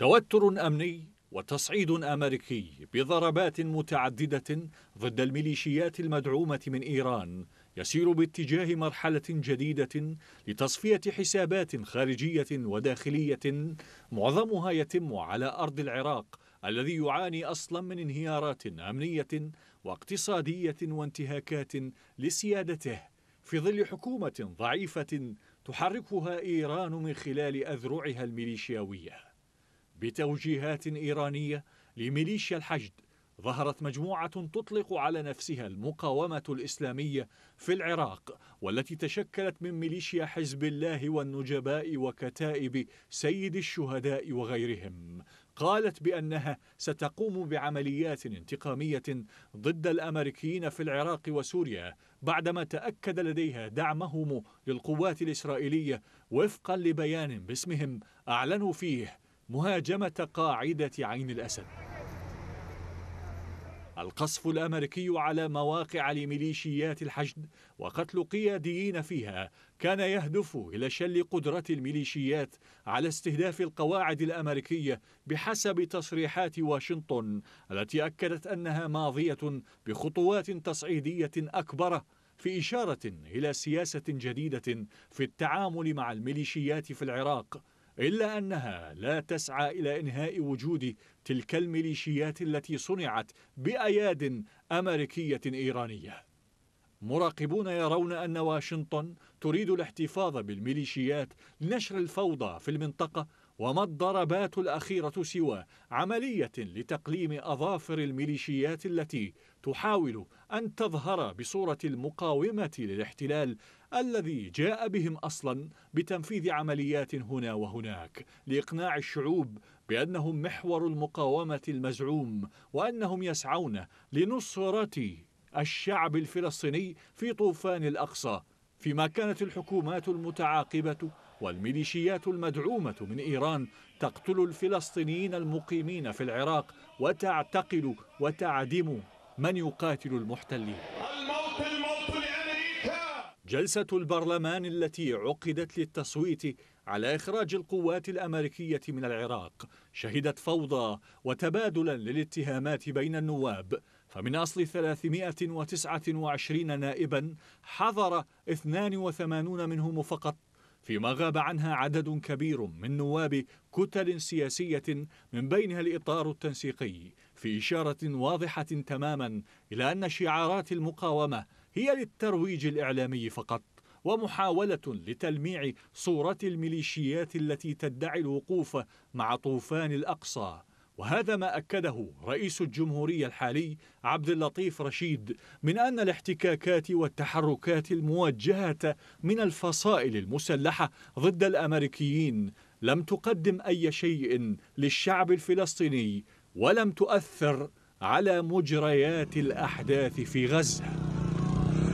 توتر أمني وتصعيد أمريكي بضربات متعددة ضد الميليشيات المدعومة من إيران يسير باتجاه مرحلة جديدة لتصفية حسابات خارجية وداخلية معظمها يتم على أرض العراق الذي يعاني أصلا من انهيارات أمنية واقتصادية وانتهاكات لسيادته في ظل حكومة ضعيفة تحركها إيران من خلال أذرعها الميليشياوية. بتوجيهات إيرانية لميليشيا الحشد ظهرت مجموعة تطلق على نفسها المقاومة الإسلامية في العراق، والتي تشكلت من ميليشيا حزب الله والنجباء وكتائب سيد الشهداء وغيرهم، قالت بأنها ستقوم بعمليات انتقامية ضد الأمريكيين في العراق وسوريا بعدما تأكد لديها دعمهم للقوات الإسرائيلية وفقا لبيان باسمهم أعلنوا فيه مهاجمة قاعدة عين الأسد. القصف الأمريكي على مواقع لميليشيات الحشد وقتل قياديين فيها كان يهدف إلى شل قدرة الميليشيات على استهداف القواعد الأمريكية بحسب تصريحات واشنطن التي أكدت أنها ماضية بخطوات تصعيدية أكبر، في إشارة إلى سياسة جديدة في التعامل مع الميليشيات في العراق، إلا أنها لا تسعى إلى إنهاء وجود تلك الميليشيات التي صنعت بأياد أمريكية إيرانية. مراقبون يرون أن واشنطن تريد الاحتفاظ بالميليشيات لنشر الفوضى في المنطقة، وما الضربات الأخيرة سوى عملية لتقليم أظافر الميليشيات التي تحاول أن تظهر بصورة المقاومة للاحتلال الذي جاء بهم أصلا بتنفيذ عمليات هنا وهناك لإقناع الشعوب بأنهم محور المقاومة المزعوم، وأنهم يسعون لنصرة الشعب الفلسطيني في طوفان الأقصى، فيما كانت الحكومات المتعاقبة والميليشيات المدعومة من إيران تقتل الفلسطينيين المقيمين في العراق وتعتقل وتعدم من يقاتل المحتلين. جلسة البرلمان التي عقدت للتصويت على إخراج القوات الأمريكية من العراق شهدت فوضى وتبادلا للاتهامات بين النواب، فمن أصل 329 نائبا حضر 82 منهم فقط، فيما غاب عنها عدد كبير من نواب كتل سياسية من بينها الإطار التنسيقي، في إشارة واضحة تماما إلى أن شعارات المقاومة هي للترويج الإعلامي فقط ومحاولة لتلميع صورة الميليشيات التي تدعي الوقوف مع طوفان الأقصى. وهذا ما أكده رئيس الجمهورية الحالي عبد اللطيف رشيد من أن الاحتكاكات والتحركات الموجهة من الفصائل المسلحة ضد الأمريكيين لم تقدم أي شيء للشعب الفلسطيني ولم تؤثر على مجريات الأحداث في غزة.